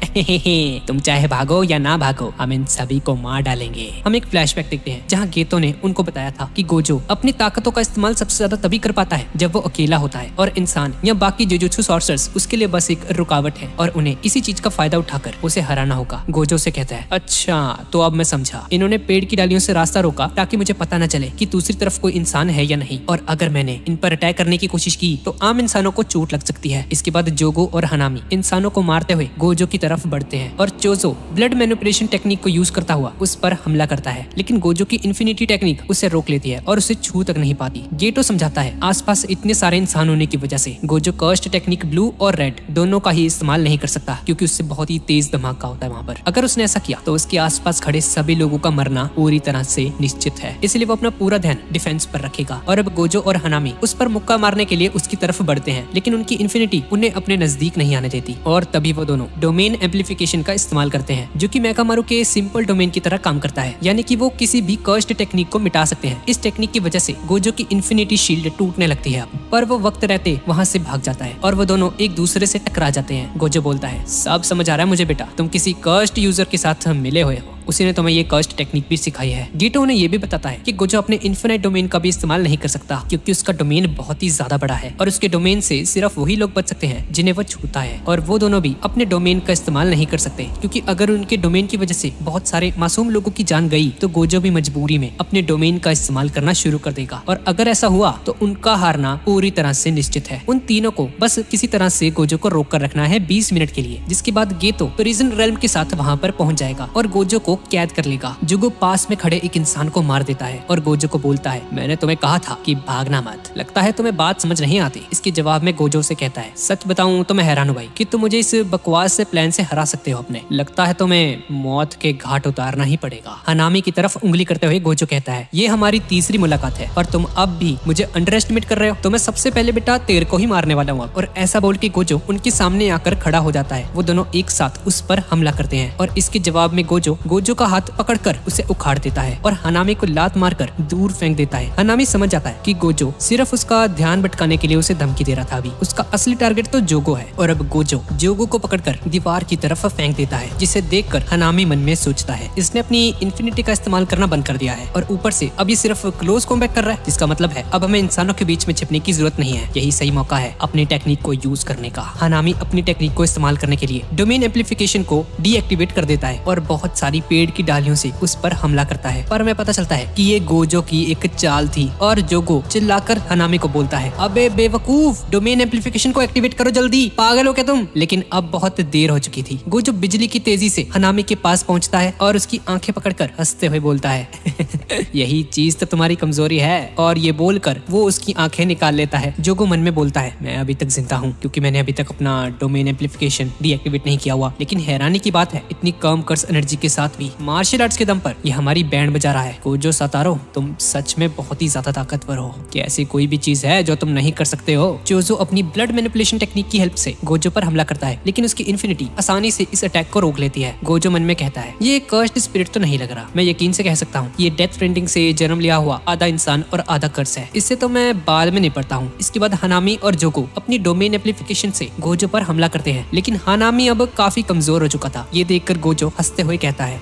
तुम चाहे भागो या ना भागो, हम इन सभी को मार डालेंगे। हम एक फ्लैशबैक देखते हैं, जहाँ गेतो ने उनको बताया था कि गोजो अपनी ताकतों का इस्तेमाल सबसे ज्यादा तभी कर पाता है जब वो अकेला होता है, और इंसान या बाकी जुजुत्सु सॉर्सर्स उसके लिए बस एक रुकावट है, और उन्हें इसी चीज का फायदा उठाकर उसे हराना होगा। गोजो से कहता है, अच्छा तो अब मैं समझा, इन्होंने पेड़ की डालियों से रास्ता रोका ताकि मुझे पता न चले कि दूसरी तरफ कोई इंसान है या नहीं, और अगर मैंने इन पर अटैक करने की कोशिश की तो आम इंसानों को चोट लग सकती है। इसके बाद जोगो और हनामी इंसानों को मारते हुए गोजो की तरफ बढ़ते हैं, और चोजो ब्लड मैनिपुलेशन टेक्निक को यूज करता हुआ उस पर हमला करता है, लेकिन गोजो की इन्फिनिटी टेक्निक उसे रोक लेती है और उसे छू तक नहीं पाती। गेटो समझाता है, आसपास इतने सारे इंसान होने की वजह से गोजो कर्स्ड टेक्निक ब्लू और रेड दोनों का ही इस्तेमाल नहीं कर सकता, क्योंकि उससे बहुत ही तेज धमाका होता है वहाँ पर। अगर उसने ऐसा किया तो उसके आसपास खड़े सभी लोगों का मरना पूरी तरह से निश्चित है, इसलिए वो अपना पूरा ध्यान डिफेंस पर रखेगा। और अब गोजो और हनामी उस पर मुक्का मारने के लिए उसकी तरफ बढ़ते हैं, लेकिन उनकी इन्फिनिटी उन्हें अपने नजदीक नहीं आने देती, और तभी वो दोनों डोमेन एम्प्लीफिकेशन का इस्तेमाल करते हैं, जो कि मेकामारू के सिंपल डोमेन की तरह काम करता है, यानी कि वो किसी भी कर्स्ड टेक्निक को मिटा सकते हैं। इस टेक्निक की वजह से गोजो की इन्फिनिटी शील्ड टूटने लगती है, पर वो वक्त रहते वहाँ से भाग जाता है, और वो दोनों एक दूसरे से टकरा जाते हैं। गोजो बोलता है, सब समझ आ रहा है मुझे बेटा, तुम किसी कर्स्ड यूजर के साथ मिले हुए हो, उसी ने तुम्हें ये कर्स्ड टेक्निक भी सिखाई है। गेटो ने ये भी बताता है कि गोजो अपने इन्फिनिट डोमेन का भी इस्तेमाल नहीं कर सकता, क्योंकि उसका डोमेन बहुत ही ज्यादा बड़ा है, और उसके डोमेन से सिर्फ वही लोग बच सकते हैं जिन्हें वो छूता है, और वो दोनों भी अपने डोमेन का इस्तेमाल नहीं कर सकते, क्योंकि अगर उनके डोमेन की वजह से बहुत सारे मासूम लोगों की जान गई तो गोजो भी मजबूरी में अपने डोमेन का इस्तेमाल करना शुरू कर देगा, और अगर ऐसा हुआ तो उनका हारना पूरी तरह से निश्चित है। उन तीनों को बस किसी तरह से गोजो को रोक कर रखना है 20 मिनट के लिए, जिसके बाद गेतो प्रिजन रेल्म के साथ वहाँ पर पहुँच जाएगा और गोजो को कैद कर लेगा। जुगो पास में खड़े एक इंसान को मार देता है, और गोजो को बोलता है, मैंने तुम्हें कहा था कि भागना मत, लगता है तुम्हें बात समझ नहीं आती। इसके जवाब में गोजो से कहता है, सच बताऊं तो मैं हैरान हूं भाई कि तुम मुझे इस बकवास से प्लान से हरा सकते हो अपने, लगता है तुम्हें मौत के घाट उतारना ही पड़ेगा। हनामी की तरफ उंगली करते हुए गोजो कहता है, ये हमारी तीसरी मुलाकात है और तुम अब भी मुझे अंडर एस्टिमेट कर रहे हो, तो मैं सबसे पहले बेटा तेरे को ही मारने वाला हूँ। और ऐसा बोल के गोजो उनके सामने आकर खड़ा हो जाता है। वो दोनों एक साथ उस पर हमला करते हैं, और इसके जवाब में गोजो का हाथ पकड़कर उसे उखाड़ देता है और हनामी को लात मारकर दूर फेंक देता है। हनामी समझ जाता है कि गोजो सिर्फ उसका ध्यान भटकाने के लिए उसे धमकी दे रहा था, अभी उसका असली टारगेट तो जोगो है। और अब जोगो को पकड़कर दीवार की तरफ फेंक देता है, जिसे देखकर हनामी मन में सोचता है, इसने अपनी इन्फिनिटी का इस्तेमाल करना बंद कर दिया है और ऊपर से अब ये सिर्फ क्लोज कॉम्बैट कर रहा है, जिसका मतलब है अब हमें इंसानों के बीच में छिपने की जरूरत नहीं है, यही सही मौका है अपनी टेक्निक को यूज करने का। हनामी अपनी टेक्निक को इस्तेमाल करने के लिए डोमेन एम्प्लीफिकेशन को डीएक्टिवेट कर देता है और बहुत सारी पेड़ की डालियों से उस पर हमला करता है, पर हमें पता चलता है कि ये गोजो की एक चाल थी। और जोगो चिल्लाकर हनामी को बोलता है, अबे बेवकूफ, डोमेन एम्प्लीफिकेशन को एक्टिवेट करो जल्दी, पागल हो क्या तुम। लेकिन अब बहुत देर हो चुकी थी। गोजो बिजली की तेजी से हनामी के पास पहुंचता है और उसकी आंखें पकड़कर हंसते हुए बोलता है यही चीज तो तुम्हारी कमजोरी है। और ये बोलकर वो उसकी आंखें निकाल लेता है। जोगो मन में बोलता है, मैं अभी तक जिंदा हूँ क्योंकि मैंने अभी तक अपना डोमेन एम्प्लीफिकेशन डीएक्टिवेट नहीं किया हुआ। लेकिन हैरानी की बात है, इतनी कम कर्स एनर्जी के साथ भी मार्शल आर्ट्स के दम पर ये हमारी बैंड बजा रहा है। गोजो सातारो, तुम सच में बहुत ही ज्यादा ताकतवर हो। क्या ऐसी कोई भी चीज है जो तुम नहीं कर सकते हो? जोजो अपनी ब्लड मैनिपुलेशन टेक्निक की हेल्प से गोजो पर हमला करता है, लेकिन उसकी इन्फिनिटी आसानी से इस अटैक को रोक लेती है। गोजो मन में कहता है, ये कर्स्ड स्पिरिट तो नहीं लग रहा। मैं यकीन से कह सकता हूँ ये डेथ फ्रेंडिंग से जन्म लिया हुआ आधा इंसान और आधा कर्स है। इससे तो मैं बाद में निपटता हूँ। इसके बाद हनामी और जोगो अपनी डोमेन एम्प्लीफिकेशन से गोजो पर हमला करते हैं, लेकिन हनामी अब काफी कमजोर हो चुका था। ये देखकर गोजो हंसते हुए कहता है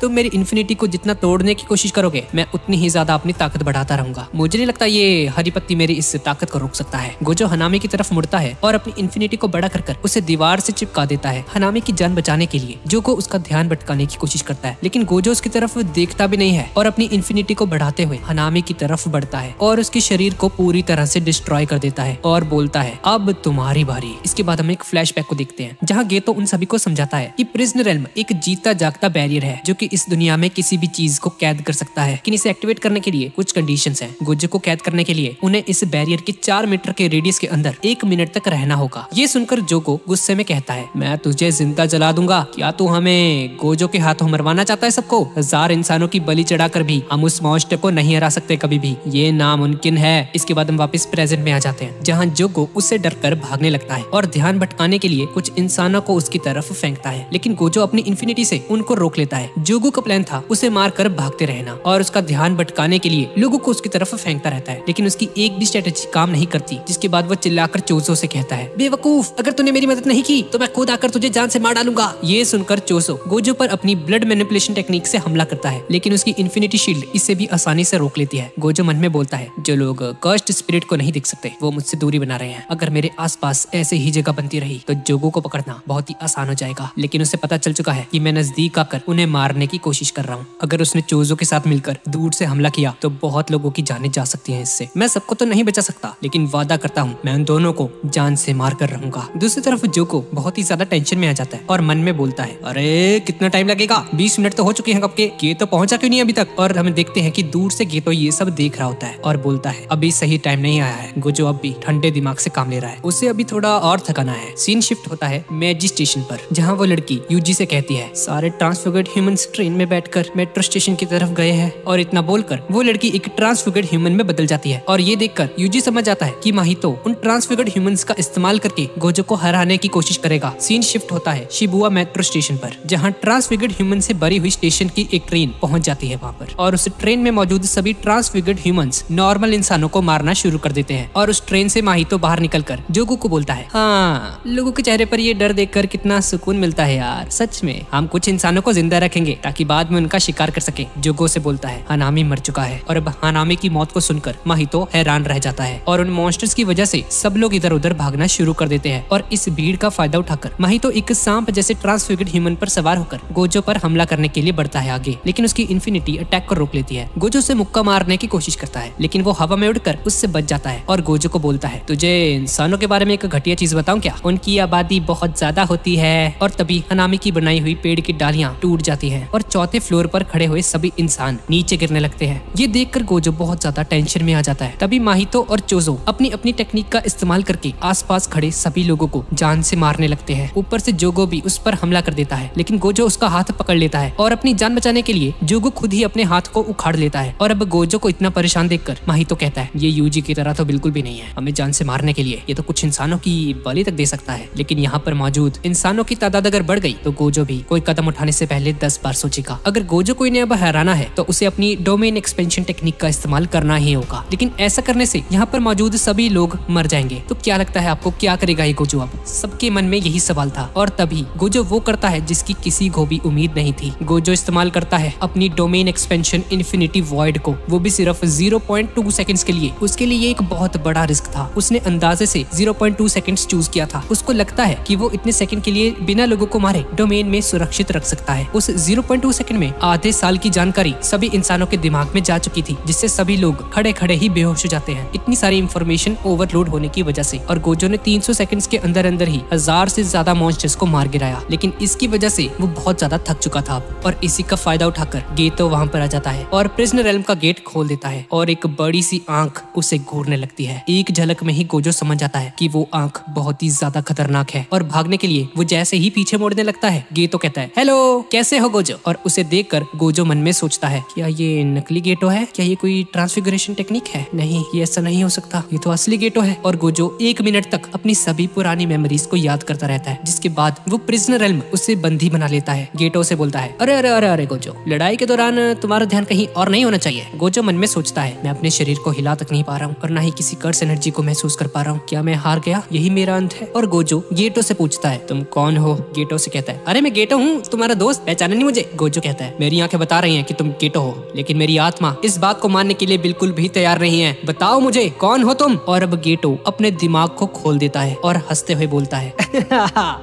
तुम मेरी इन्फिनिटी को जितना तोड़ने की कोशिश करोगे, मैं उतनी ही ज्यादा अपनी ताकत बढ़ाता रहूंगा। मुझे नहीं लगता ये हरी पत्ती मेरी इस ताकत को रोक सकता है। गोजो हनामी की तरफ मुड़ता है और अपनी इन्फिनिटी को बड़ा कर उसे दीवार से चिपका देता है। हनामी की जान बचाने के लिए जोगो उसका ध्यान भटकाने की कोशिश करता है, लेकिन गोजो उसकी तरफ देखता भी नहीं है और अपनी इन्फिनिटी को बढ़ाते हुए हनामी की तरफ बढ़ता है और उसके शरीर को पूरी तरह से डिस्ट्रॉय कर देता है और बोलता है, अब तुम्हारी बारी। इसके बाद हम एक फ्लैशबैक को देखते हैं जहाँ गेतो उन सभी को समझाता है कि प्रिजन रेल्म एक जीता जागता बैरियर है जो कि इस दुनिया में किसी भी चीज को कैद कर सकता है, लेकिन इसे एक्टिवेट करने के लिए कुछ कंडीशंस हैं। गोजो को कैद करने के लिए उन्हें इस बैरियर के 4 मीटर के रेडियस के अंदर 1 मिनट तक रहना होगा। ये सुनकर जोगो गुस्से में कहता है, मैं तुझे जिंदा जला दूंगा। क्या तू हमें गोजो के हाथों मरवाना चाहता है? सबको 1000 इंसानों की बलि चढ़ाकर भी हम उस मॉन्स्टर को नहीं हरा सकते कभी भी, ये नामुमकिन है। इसके बाद हम वापस प्रेजेंट में आ जाते हैं जहाँ जोगो उससे डर कर भागने लगता है और ध्यान भटकाने के लिए कुछ इंसानों को उसकी तरफ फेंकता है, लेकिन गोजो अपनी इन्फिनिटी से उनको रोक लेता है। जोगो का प्लान था उसे मार कर भागते रहना और उसका ध्यान भटकाने के लिए लोगों को उसकी तरफ फेंकता रहता है, लेकिन उसकी एक भी स्ट्रेटेजी काम नहीं करती। जिसके बाद वो चिल्लाकर चोजो से कहता है, बेवकूफ, अगर तूने मेरी मदद नहीं की तो मैं खुद आकर तुझे जान से मार डालूंगा। ये सुनकर चोजो गोजो पर अपनी ब्लड मैनिपुलेशन टेक्निक से हमला करता है, लेकिन उसकी इन्फिनिटी शील्ड इससे भी आसानी से रोक लेती है। गोजो मन में बोलता है, जो लोग कर्स्ड स्पिरिट को नहीं देख सकते वो मुझसे दूरी बना रहे हैं। अगर मेरे आसपास ऐसे ही जगह बनती रही तो जोगो को पकड़ना बहुत ही आसान हो जाएगा। लेकिन उसे पता चल चुका है कि मैं नजदीक आकर उन्हें मारने की कोशिश कर रहा हूँ। अगर उसने चोजो के साथ मिलकर दूर से हमला किया तो बहुत लोगों की जाने जा सकती हैं। इससे मैं सबको तो नहीं बचा सकता, लेकिन वादा करता हूँ मैं उन दोनों को जान से मार कर रहूंगा। दूसरी तरफ जोगो बहुत ही ज्यादा टेंशन में आ जाता है और मन में बोलता है, अरे कितना टाइम लगेगा, 20 मिनट तो हो चुके हैं, कब के ये तो पहुंचा क्यों नहीं अभी तक। और हमें देखते हैं कि दूर से गेतो ये सब देख रहा होता है और बोलता है, अभी सही टाइम नहीं आया है। गोजो अब भी ठंडे दिमाग से काम ले रहा है, उसे अभी थोड़ा और थकाना है। सीन शिफ्ट होता है मेजी स्टेशन पर, जहां वो लड़की यूजी से कहती है, सारे ट्रांसफिगर्ड ह्यूमंस ट्रेन में बैठकर मेट्रो स्टेशन की तरफ गए हैं। और इतना बोलकर वो लड़की एक ट्रांसफिगर्ड ह्यूमन में बदल जाती है और ये देखकर यूजी समझ जाता है कि माहितो उन ट्रांसफिगर्ड ह्यूमंस का इस्तेमाल करके गोजो को हराने की कोशिश करेगा। सीन शिफ्ट होता है शिबुआ मेट्रो स्टेशन पर, जहाँ ट्रांसफिगर्ड ह्यूमन से भरी हुई स्टेशन की एक ट्रेन पहुँच जाती है वहाँ पर, और उस ट्रेन में मौजूद सभी ट्रांसफिगर्ड ह्यूमंस नॉर्मल इंसानों को मारना शुरू कर देते हैं। और उस ट्रेन से माहितो बाहर निकलकर जोगो को बोलता है, हाँ, लोगों के चेहरे पर ये डर देखकर कितना सुकून मिलता है यार, सच में हम कुछ इंसानों को जिंदा रखेंगे ताकि बाद में उनका शिकार कर सके। जोगो से बोलता है, हनामी मर चुका है। और अब हनामी की मौत को सुनकर माहितो हैरान रह जाता है और उन मॉन्स्टर्स की वजह से सब लोग इधर उधर भागना शुरू कर देते हैं। और इस भीड़ का फायदा उठाकर माहितो एक सांप जैसे ट्रांसफिगर्ड ह्यूमन पर सवार होकर गोजो पर हमला करने के लिए बढ़ता है आगे, लेकिन उसकी इन्फिनिटी अटैक को रोक लेती है। गोजो से मुक्का मारने की कोशिश करता है, लेकिन वो हवा में उड़कर उससे बच जाता है और गोजो को बोलता है, तुझे इंसानों के बारे में एक घटिया चीज बताऊं क्या, उनकी आबादी बहुत ज्यादा होती है। और तभी हनामी की बनाई हुई पेड़ की डालियाँ टूट जाती हैं और चौथे फ्लोर पर खड़े हुए सभी इंसान नीचे गिरने लगते हैं। ये देखकर गोजो बहुत ज्यादा टेंशन में आ जाता है। तभी माहितो और चोजो अपनी अपनी टेक्निक का इस्तेमाल करके आसपास खड़े सभी लोगों को जान से मारने लगते हैं। ऊपर से जोगो भी उस पर हमला कर देता है, लेकिन गोजो उसका हाथ पकड़ लेता है और अपनी जान बचाने के लिए जोगो खुद ही अपने हाथ को उखाड़ लेता है। और अब गोजो को इतना परेशान देखकर माहितो कहता है, ये यूजी की तरह तो बिल्कुल भी नहीं है, हमें जान से मारने के लिए ये तो कुछ इंसानों की बलि तक दे सकता है। लेकिन यहाँ पर मौजूद इंसानों की तादाद अगर बढ़ गई तो गोजो भी कोई कदम उठाने से पहले 10 बार सोचेगा। अगर गोजो को इन्हें अब हराना है तो उसे अपनी डोमेन एक्सपेंशन टेक्निक का इस्तेमाल करना ही होगा, लेकिन ऐसा करने से यहाँ पर मौजूद सभी लोग मर जाएंगे। तो क्या लगता है आपको, क्या करेगा ये गोजो? अब सबके मन में यही सवाल था और तभी गोजो वो करता है जिसकी किसी को भी उम्मीद नहीं थी। गोजो इस्तेमाल करता है अपनी डोमेन एक्सपेंशन इन्फिनिटी वॉइड को, वो भी सिर्फ 0.2 सेकंड्स के लिए। उसके लिए ये एक बहुत बड़ा रिस्क था। उसने अंदाजे से 0.2 सेकंड्स चूज किया था। उसको लगता है कि वो इतने सेकंड के लिए बिना लोगों को मारे डोमेन में सुरक्षित रख सकता है। उस 0.2 सेकंड में आधे साल की जानकारी सभी इंसानों के दिमाग में जा चुकी थी, जिससे सभी लोग खड़े खड़े ही बेहोश हो जाते हैं इतनी सारी इन्फॉर्मेशन ओवरलोड होने की वजह से। और गोजो ने 300 सेकंड्स के अंदर अंदर ही 1000 से ज्यादा मॉन्स्टर्स को मार गिराया, लेकिन इसकी वजह से वो बहुत ज्यादा थक चुका था। और इसी का फायदा उठाकर गेतो वहाँ पर आ जाता है और प्रिजनर रेल्म का गेट खोल देता है और एक बड़ी सी आंख उसे घूरने लगती है। एक झलक में ही गोजो समझ आता है कि वो आंख बहुत ही ज्यादा खतरनाक है और भागने के लिए वो जैसे ही पीछे मोड़ने लगता है, गेतो कहता है हेलो कैसे हो गोजो। और उसे देखकर गोजो मन में सोचता है क्या ये नकली गेतो है, क्या ये कोई ट्रांसफिगरेशन टेक्निक है? नहीं, ये ऐसा नहीं हो सकता, ये तो असली गेतो है। और गोजो 1 मिनट तक अपनी सभी पुरानी मेमोरीज को याद करता रहता है, जिसके बाद वो प्रिजनर रेल्म उसे बंदी बना लेता है। गेतो से बोलता है अरे अरे अरे अरे गोजो, लड़ाई के दौरान तुम्हारा ध्यान कहीं और नहीं होना चाहिए। गोजो मन में सोचता है मैं अपने शरीर को हिला तक नहीं पा रहा हूँ और न ही किसी कर्स एनर्जी को महसूस कर पा रहा हूँ, क्या मैं हार गया, यही मेरा अंत है? और गोजो गेतो से पूछता है तुम कौन हो? गेतो से कहता है अरे मैं गेतो हूँ, तुम्हारा दोस्त, पहचाना नहीं मुझे? गोजो कहता है मेरी आंखें बता रही हैं कि तुम गेतो हो, लेकिन मेरी आत्मा इस बात को मानने के लिए बिल्कुल भी तैयार नहीं है। बताओ मुझे कौन हो तुम? और अब गेतो अपने दिमाग को खोल देता है और हंसते हुए बोलता है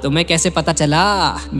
तुम्हें कैसे पता चला?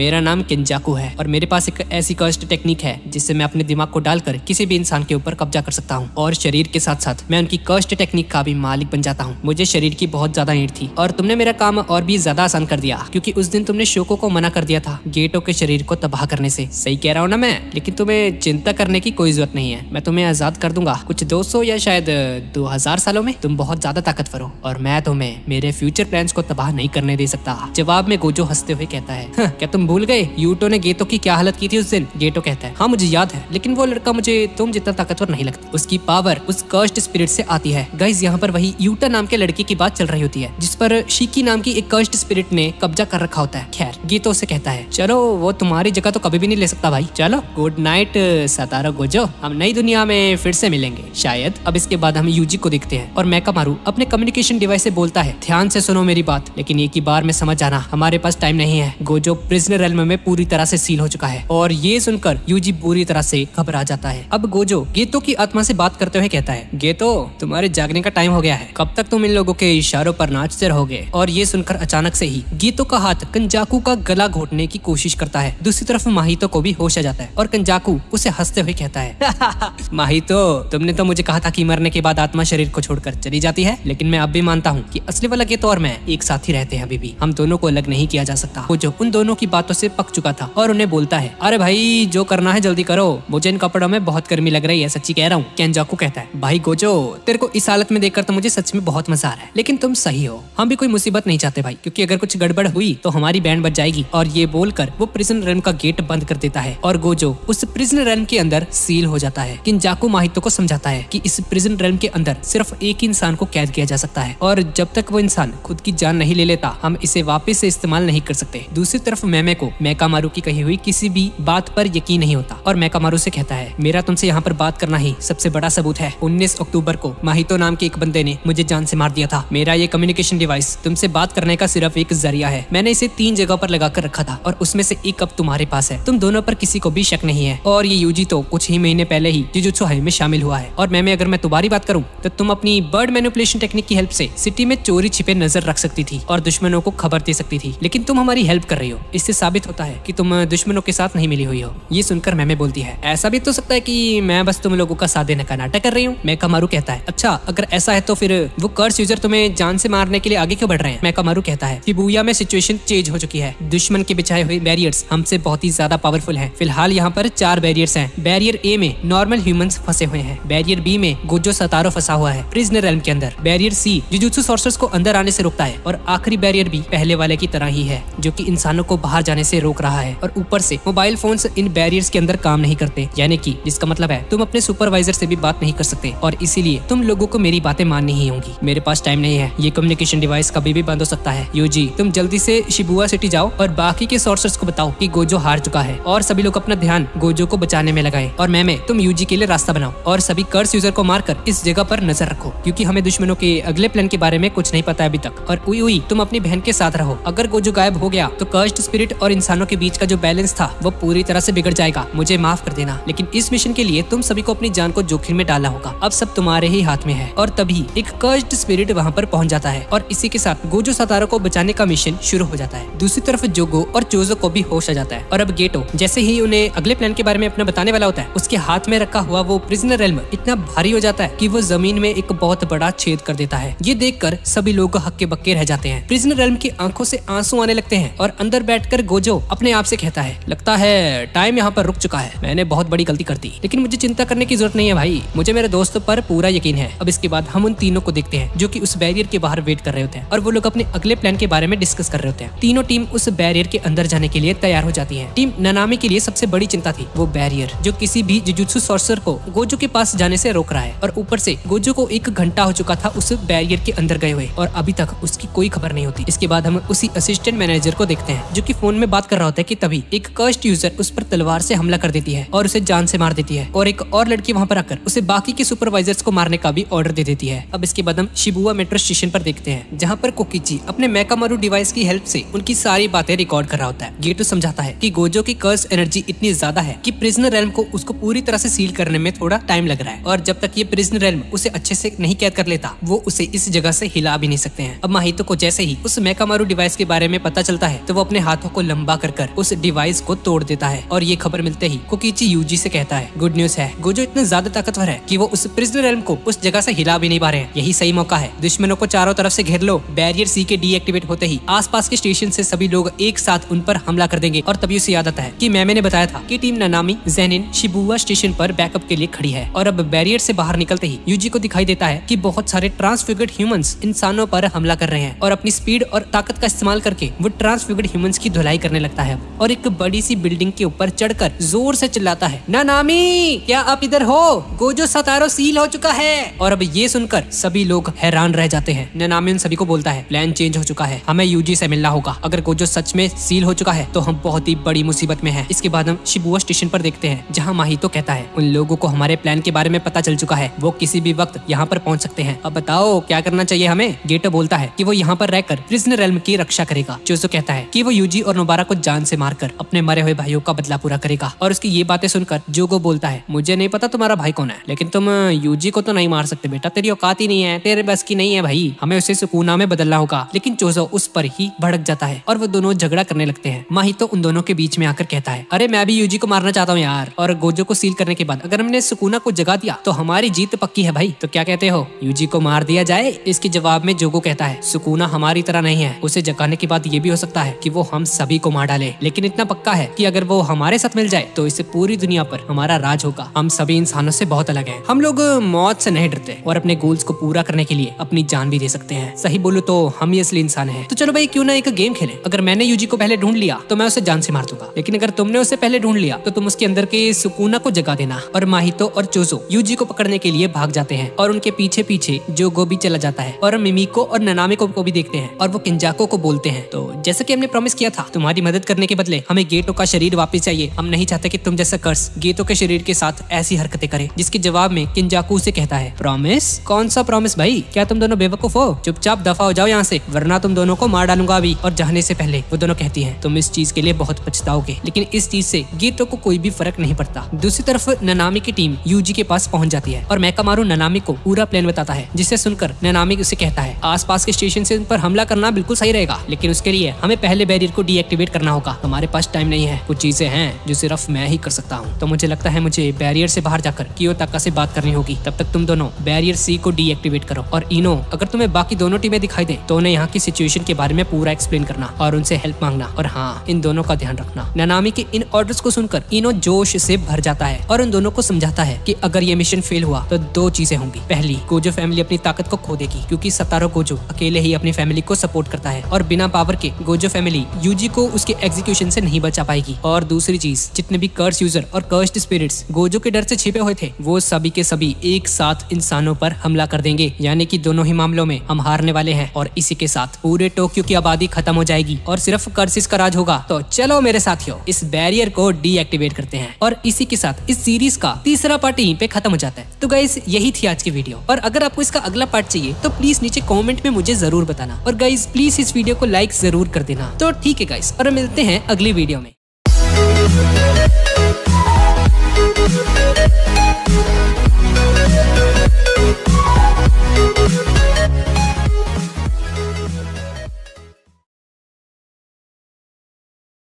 मेरा नाम किंजाकू है और मेरे पास एक ऐसी कर्स्ट टेक्निक है जिससे मैं अपने दिमाग को डालकर किसी भी इंसान के ऊपर कब्जा कर सकता हूँ और शरीर के साथ साथ मैं उनकी कर्स्ट टेक्निक का भी मालिक बन जाता हूँ। मुझे शरीर की बहुत ज्यादा नीड थी और तुमने मेरा काम और भी ज्यादा आसान कर दिया, क्योंकि उस दिन तुमने शोको को मना कर दिया था गेतो के शरीर को तबाह करने से। सही कह रहा हूँ ना मैं? लेकिन तुम्हें चिंता करने की कोई जरूरत नहीं है, मैं तुम्हें आजाद कर दूंगा कुछ 200 या शायद 2000 सालों में। तुम बहुत ज्यादा ताकतवर हो और मैं तुम्हें मेरे फ्यूचर प्लान्स को तबाह नहीं करने दे सकता। जवाब में गोजो हंसते हुए कहता है क्या तुम भूल गए यूटो ने गेतो की क्या हालत की थी उस दिन? गेतो कहता है हाँ मुझे याद है, लेकिन वो लड़का मुझे तुम जितना ताकतवर नहीं लगता। उसकी पावर उस कर्स्ड स्पिरिट से आती है। गाइस यहाँ पर वही यूटा नाम के लड़की की बात चल रही होती है जिस पर शिकी नाम की एक कर्स्ड स्पिरिट ने कब्जा कर रखा होता है। खैर गेतो से कहता है चलो वो तुम्हारी जगह तो कभी भी नहीं ले सकता भाई, चलो गुड नाइट सातारो गोजो, हम नई दुनिया में फिर से मिलेंगे शायद। अब इसके बाद हम यूजी को देखते हैं और मैकामारू अपने कम्युनिकेशन डिवाइस से बोलता है ध्यान से सुनो मेरी बात, लेकिन एक ही बार में समझ जाना, हमारे पास टाइम नहीं है। गोजो प्रिजनर रेल्म में पूरी तरह से सील हो चुका है और ये सुनकर यूजी पूरी तरह से घबरा जाता है। अब गोजो गेतो की आत्मा से बात करते हुए कहता है गेतो तुम्हारे जागने का टाइम हो गया है, कब तक तुम इन लोगों के इशारों पर नाचते रहोगे? और ये सुनकर अचानक से ही गेतो का हाथ किंजाकू का गला घोटने की कोशिश करता है। दूसरी तरफ माहितो को भी होश आ जाता है और किंजाकू उसे हंसते हुए कहता है माहितो तुमने तो मुझे कहा था कि मरने के बाद आत्मा शरीर को छोड़कर चली जाती है, लेकिन मैं अब भी मानता हूँ कि असली वाला गेतो और मैं एक साथ ही रहते हैं, अभी भी हम दोनों को अलग नहीं किया जा सकता। गोजो उन दोनों की बातों से पक चुका था और उन्हें बोलता है अरे भाई जो करना है जल्दी करो, मुझे इन कपड़ों में बहुत गर्मी लग रही है, सच्ची कह रहा हूँ। किंजाकू कहता है भाई गोजो तेरे को इस हालत में देखकर तो मुझे सच में बहुत मजा आ रहा है, लेकिन तुम सही हो, हम भी कोई मुसीबत नहीं चाहते भाई, क्योंकि अगर कुछ गड़बड़ हुई तो हमारी बैंड बच जाएगी। और ये बोलकर वो प्रिजन रेल्म का गेट बंद कर देता है और गोजो उस प्रिजन रेल्म के अंदर सील हो जाता है। किंजाकू माहितो को समझाता है कि इस प्रिजन रेल्म के अंदर सिर्फ एक इंसान को कैद किया जा सकता है और जब तक वो इंसान खुद की जान नहीं ले लेता हम इसे वापस से इस्तेमाल नहीं कर सकते। दूसरी तरफ मैमे को मैकामारू की कही हुई किसी भी बात पर यकीन नहीं होता और मैकामारू से कहता है मेरा तुमसे यहाँ पर बात करना ही सबसे बड़ा सबूत है। 19 अक्टूबर को माहितो नाम के एक बंदे ने मुझे जान से मार दिया था। मेरा ये कम्युनिकेशन डिवाइस तुमसे बात करने का सिर्फ एक जरिया है, मैंने इसे 3 जगह पर लगा कर रखा था और उसमें से एक अब तुम्हारे पास है, तुम दोनों पर किसी को भी शक नहीं है। और ये यूजी तो कुछ ही महीने पहले ही जुजुत्सु हाई में शामिल हुआ है। और मैमे अगर मैं तुम्हारी बात करूँ तो तुम अपनी बर्ड मैनिपुलेशन टेक्निक की हेल्प से सिटी में चोरी छिपे नजर रख सकती थी और दुश्मनों को खबर दे सकती थी, लेकिन तुम हमारी हेल्प कर रही हो, इससे साबित होता है कि तुम दुश्मनों के साथ नहीं मिली हुई हो। ये सुनकर मैमे बोलती है ऐसा भी तो सकता है कि मैं बस तुम लोगों का साथ देने का नाटक कर रही हूँ। मैकामारू कहता है अच्छा अगर ऐसा है तो फिर वो कर्स यूजर तुम्हें जान से मारने के लिए आगे क्यों बढ़ रहे हैं? मैकामारू कहता है शिबुया में सिचुएशन चेंज हो चुकी है, दुश्मन के बिछाए हुए बैरियर्स हमसे बहुत ही ज्यादा पावरफुल हैं। फिलहाल यहाँ पर 4 बैरियर्स हैं। बैरियर ए में नॉर्मल ह्यूमंस फंसे हुए हैं, बैरियर बी में गोजो सातारो फंसा हुआ है प्रिजनर रेल्म के अंदर, बैरियर सी जुजुत्सु सोर्सर्स को अंदर आने से रोकता है और आखिरी बैरियर भी पहले वाले की तरह ही है जो कि इंसानों को बाहर जाने से रोक रहा है। और ऊपर से मोबाइल फोन्स इन बैरियर्स के अंदर काम नहीं करते, यानी कि जिसका मतलब है तुम अपने सुपरवाइजर से भी बात नहीं कर सकते और इसीलिए तुम लोगों को मेरी बातें माननी ही होंगी। मेरे पास टाइम नहीं है, ये कम्युनिकेशन डिवाइस कभी भी बंद हो सकता है। यूजी तुम जल्दी से शिबुया सिटी जाओ और बाकी के सोर्सर्स को बताओ कि गोजो हार चुका है और सभी लोग अपना ध्यान गोजो को बचाने में लगाए। और मैमे तुम यूजी के लिए रास्ता बनाओ और सभी कर्स यूजर को मारकर इस जगह पर नजर रखो, क्योंकि हमें दुश्मनों के अगले प्लान के बारे में कुछ नहीं पता अभी तक। और उई तुम अपनी बहन के साथ रहो, अगर गोजो गायब हो गया तो कर्स्ड स्पिरिट और इंसानों के बीच का जो बैलेंस था वो पूरी तरह से बिगड़ जाएगा, मुझे माफ कर देना। लेकिन इस मिशन के लिए तुम सभी को अपनी जान को जोखिम में डालना होगा। अब सब तुम्हारे ही हाथ में है। और तभी एक कर्स्ड स्पिरिट वहाँ पर पहुँच जाता है और इसी के साथ गोजो सातारो को बचाने का मिशन शुरू हो जाता है। दूसरी तरफ जोगो और चोजो को भी होश आ जाता है और अब गेटो जैसे ही उन्हें अगले प्लान के बारे में अपना बताने वाला होता है, उसके हाथ में रखा हुआ वो प्रिजनर एल्म इतना भारी हो जाता है कि वो जमीन में एक बहुत बड़ा छेद कर देता है। ये देखकर सभी लोग हक्के बक्के रह जाते हैं। प्रिजनर एल्म की आंखों से आंसू आने लगते हैं और अंदर बैठकर गोजो अपने आप से कहता है, लगता है टाइम यहाँ पर रुक चुका है, मैंने बहुत बड़ी गलती कर दी, लेकिन मुझे चिंता करने की जरूरत नहीं है भाई, मुझे मेरे दोस्तों पर पूरा यकीन है। अब इसके बाद हम उन तीनों को देखते हैं जो कि उस बैरियर के बाहर वेट कर रहे होते हैं और वो लोग अपने अगले प्लान के बारे में डिस्कस कर रहे होते हैं। तीनों टीम उस बैरियर के अंदर जाने के लिए तैयार हो जाती है। टीम नानामी के लिए सबसे बड़ी चिंता थी वो बैरियर जो किसी भी जुजुत्सु सॉर्सर को गोजो के पास जाने से रोक रहा है और ऊपर से गोजो को 1 घंटा हो चुका था उस बैरियर के अंदर गए हुए और अभी तक उसकी कोई खबर नहीं होती। इसके बाद हम उसी असिस्टेंट मैनेजर को देखते हैं जो कि फोन में बात कर रहा होता है कि तभी एक कर्स्ड यूजर उस पर तलवार से हमला कर देती है और उसे जान से मार देती है और एक और लड़की वहाँ पर आकर उसे बाकी के सुपरवाइजर्स को मारने का भी ऑर्डर दे देती है। अब इसके बाद हम शिबुआ मेट्रो स्टेशन पर देखते हैं जहाँ पर कोकिची अपने मेकामारू डिवाइस की हेल्प से उनकी सारी बातें रिकॉर्ड कर रहा होता है। गेटो समझाता है कि गोजो की कर्स एनर्जी इतनी ज्यादा है कि प्रिजनर रेल्म को उसको पूरी तरह से सील करने में थोड़ा टाइम लग रहा है और जब तक ये प्रिजनर रेल्म उसे अच्छे से नहीं कैद कर लेता वो उसे इस जगह से हिला भी नहीं सकते हैं। अब माहितो को जैसे ही उस मेकामारू डिवाइस के बारे में पता चलता है तो वो अपने हाथों को लंबा कर उस डिवाइस को तोड़ देता है और ये खबर मिलते ही कोकिची यूजी से कहता है, गुड न्यूज है, गोजो इतना ज्यादा ताकतवर है कि वो उस प्रिजनर रेल्म को उस जगह से हिला भी नहीं पा रहे हैं। यही सही मौका है, दुश्मनों को चारों तरफ से घेर लो। बैरियर सी के डीएक्टिवेट होते ही आसपास के स्टेशन से सभी लोग एक साथ उन पर हमला कर देंगे। और तभी उसे याद आता है कि मैम ने बताया था कि team Nanami Zenin Shibuya station पर बैकअप के लिए खड़ी है। और अब बैरियर से बाहर निकलते ही यूजी को दिखाई देता है कि बहुत सारे ट्रांसफिगर्ड ह्यूमंस इंसानों पर हमला कर रहे हैं और अपनी स्पीड और ताकत का इस्तेमाल करके वो ट्रांसफिगर्ड ह्यूमंस की धुलाई करने लगता है और एक बड़ी सी बिल्डिंग के ऊपर चढ़कर जोर से चिल्लाता है, नानामी क्या आप इधर हो, गोजो सातारो सील हो चुका है। और अब ये सुनकर सभी लोग हैरान रह जाते हैं। नानामी उन सभी को बोलता है, प्लान चेंज हो चुका है, हमें यूजी से मिलना होगा, अगर गोजो सच में सील हो चुका है तो हम बहुत ही बड़ी मुसीबत में है। इसके बाद हम शिबुआ स्टेशन पर देखते हैं जहाँ माहितो कहता है, उन लोगों को हमारे प्लान के बारे में पता चल चुका है, वो किसी भी वक्त यहाँ पर पहुँच सकते हैं, अब बताओ क्या करना चाहिए हमें। गेटो बोलता है कि वो यहाँ पर रहकर प्रिजनर रेल्म की रक्षा करेगा। चोजो कहता है कि वो यूजी और नोबारा को जान से मारकर अपने मरे हुए भाइयों का बदला पूरा करेगा। और उसकी ये बातें सुनकर जोगो बोलता है, मुझे नहीं पता तुम्हारा भाई कौन है, लेकिन तुम यूजी को तो नहीं मार सकते बेटा, तेरी औकात ही नहीं है, तेरे बस की नहीं है भाई, हमें उसे सुकुना में बदलना होगा। लेकिन चोजो उस पर ही भड़क जाता है और वो दोनों झगड़ा करने लगते हैं। माहितो उन दोनों के बीच में आकर कहता है, अरे मैं भी यूजी को मारना चाहता हूँ यार, और गोजो को सील करने के बाद अगर हमने सुकुना को जगा दिया तो हमारी जीत पक्की है भाई, तो क्या कहते हो यूजी को मार दिया जाए। इसके जवाब में जोगो कहता है, सुकुना हमारी तरह नहीं है, उसे जगाने के बाद ये भी हो सकता है कि वो हम सभी को मार डाले, लेकिन इतना पक्का है कि अगर वो हमारे साथ मिल जाए तो इससे पूरी दुनिया पर हमारा राज होगा, हम सभी इंसानों से बहुत अलग हैं, हम लोग मौत से नहीं डरते और अपने गोल्स को पूरा करने के लिए अपनी जान भी दे सकते हैं, सही बोलो तो हम ही असली इंसान हैं। तो चलो भाई क्यों ना एक गेम खेलें, अगर मैंने यूजी को पहले ढूंढ लिया तो मैं उसे जान से मार दूंगा, लेकिन अगर तुमने उसे पहले ढूंढ लिया तो तुम उसके अंदर के सुकुना को जगा देना। और माहितो और चोजो यूजी को पकड़ने के लिए भाग जाते हैं और उनके पीछे पीछे जोगो भी चला जाता है और मिमिको और नानामी को भी देखते हैं और वो किंजाको को बोलते हैं, तो जैसे कि हमने प्रॉमिस किया था तुम्हारी मदद करने के बदले हमें गेटो का शरीर वापस चाहिए, हम नहीं चाहते कि तुम जैसा कर्स गेटो के शरीर के साथ ऐसी हरकतें करे। जिसके जवाब में किंजाकू से कहता है, प्रॉमिस, कौन सा प्रॉमिस भाई, क्या तुम दोनों बेवकूफ हो, चुपचाप दफा हो जाओ यहाँ से, वरना तुम दोनों को मार डालूंगा अभी। और जाने से पहले वो दोनों कहती हैं, तुम इस चीज के लिए बहुत पछताओगे, लेकिन इस चीज से गेटो को कोई भी फर्क नहीं पड़ता। दूसरी तरफ नानामी की टीम यूजी के पास पहुँच जाती है और मेकामारू नानामी को पूरा प्लान बताता है, जिसे सुनकर नानामी उसे कहता है, आसपास के स्टेशन से उन पर हमला करना बिल्कुल सही रहेगा, लेकिन उसके लिए हमें पहले बैरियर को डीएक्टिवेट करना होगा, हमारे पास टाइम नहीं है, कुछ चीजें हैं जो सिर्फ मैं ही कर सकता हूँ, तो मुझे लगता है मुझे बैरियर से बाहर जाकर कियोताका से बात करनी होगी, तब तक तुम दोनों बैरियर सी को डीएक्टिवेट करो। और इनो, अगर तुम्हें बाकी दोनों टीमें दिखाई दे तो उन्हें यहाँ की सिचुएशन के बारे में पूरा एक्सप्लेन करना और उनसे हेल्प मांगना, और हाँ इन दोनों का ध्यान रखना। नानामी के इन ऑर्डर्स को सुनकर इनो जोश से भर जाता है और उन दोनों को समझाता है कि अगर ये मिशन फेल हुआ तो 2 चीजें होंगी, पहली गोजो फैमिली अपनी ताकत को खो देगी क्योंकि सातारो गोजो अकेले ही अपनी फैमिली को सपोर्ट करता है और बिना पावर के गोजो फैमिली यूजी को उसके एग्जीक्यूशन से नहीं बचा पाएगी। और दूसरी चीज, जितने भी कर्स यूजर और कर्स्ड स्पिरिट्स गोजो के डर से छिपे हुए थे वो सभी के सभी एक साथ इंसानों पर हमला कर देंगे, यानी कि दोनों ही मामलों में हम हारने वाले हैं और इसी के साथ पूरे टोक्यो की आबादी खत्म हो जाएगी और सिर्फ कर्सिस का राज होगा। तो चलो मेरे साथियों, इस बैरियर को डीएक्टिवेट करते हैं। और इसी के साथ इस सीरीज का तीसरा पार्ट यहीं पे खत्म हो जाता है। तो गाइस यही थी आज की वीडियो, और अगर आपको इसका अगला पार्ट चाहिए तो प्लीज नीचे कमेंट में मुझे जरूर बताना, और गाइस प्लीज इस वीडियो को लाइक जरूर कर देना। तो ठीक है गाइस, और मिलते हैं अगली वीडियो में।